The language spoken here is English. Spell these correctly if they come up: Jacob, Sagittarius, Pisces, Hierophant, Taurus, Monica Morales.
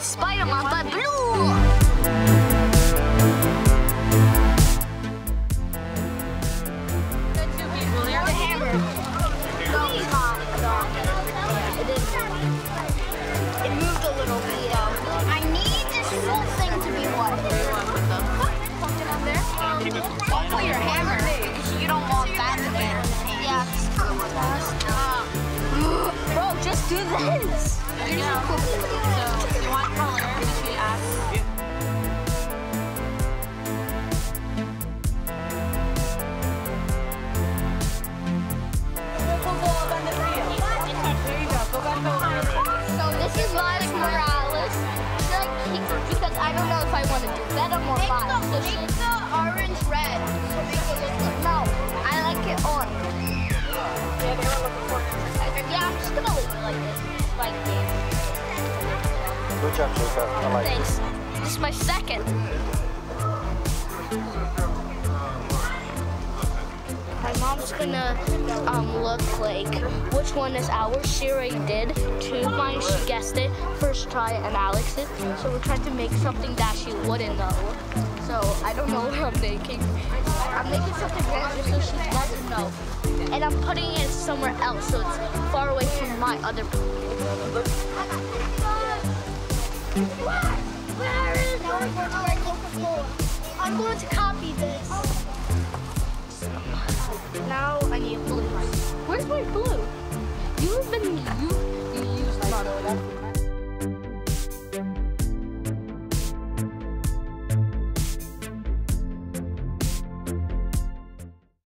Spider-Man by Blue! Do this! You know, so you want color, make sure you ask. So this is Monica Morales. Because I don't know if I want to do venom or not. So make the orange red. No, I like it orange. Yeah, I'm just gonna leave it like this. Like this. Good job, Jacob. I like this. Thanks. This is my second. My mom's gonna look like which one is ours. She already did two. Mine, she guessed it first try, and Alex did. So we're trying to make something that she wouldn't know. So I don't know what I'm making. I'm making something random so she doesn't know. And I'm putting it somewhere else so it's far away from my other I'm going to copy this. Now I need blue. Where's my blue? You've used my blue.